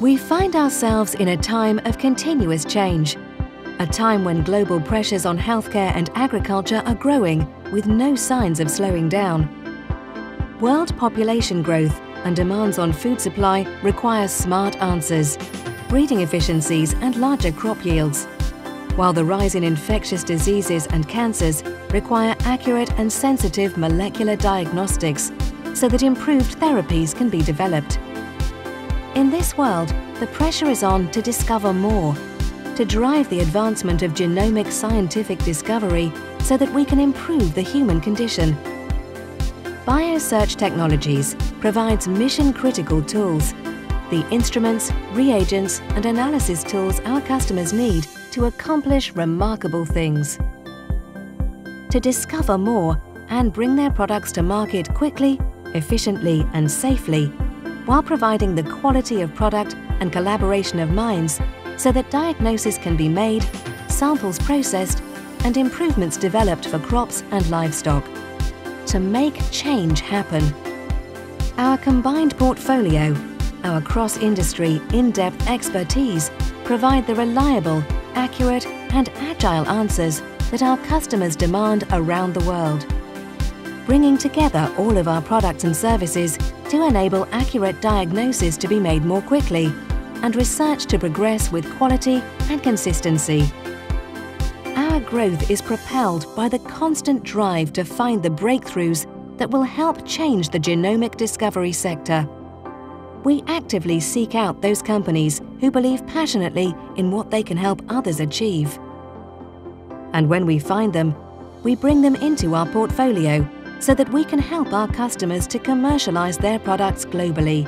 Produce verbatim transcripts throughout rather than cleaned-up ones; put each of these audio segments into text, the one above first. We find ourselves in a time of continuous change, a time when global pressures on healthcare and agriculture are growing with no signs of slowing down. World population growth and demands on food supply require smart answers, breeding efficiencies and larger crop yields, while the rise in infectious diseases and cancers require accurate and sensitive molecular diagnostics so that improved therapies can be developed. In this world, the pressure is on to discover more, to drive the advancement of genomic scientific discovery so that we can improve the human condition. BioSearch Technologies provides mission-critical tools, the instruments, reagents and analysis tools our customers need to accomplish remarkable things. To discover more and bring their products to market quickly, efficiently and safely, while providing the quality of product and collaboration of minds so that diagnosis can be made, samples processed and improvements developed for crops and livestock. To make change happen. Our combined portfolio, our cross-industry, in-depth expertise provide the reliable, accurate and agile answers that our customers demand around the world, bringing together all of our products and services to enable accurate diagnosis to be made more quickly and research to progress with quality and consistency. Our growth is propelled by the constant drive to find the breakthroughs that will help change the genomic discovery sector. We actively seek out those companies who believe passionately in what they can help others achieve. And when we find them, we bring them into our portfolio so that we can help our customers to commercialize their products globally.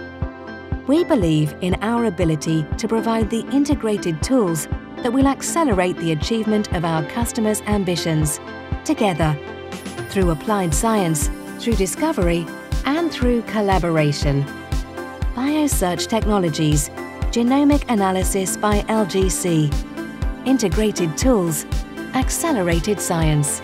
We believe in our ability to provide the integrated tools that will accelerate the achievement of our customers' ambitions, together, through applied science, through discovery, and through collaboration. BioSearch Technologies, genomic analysis by L G C, integrated tools, accelerated science.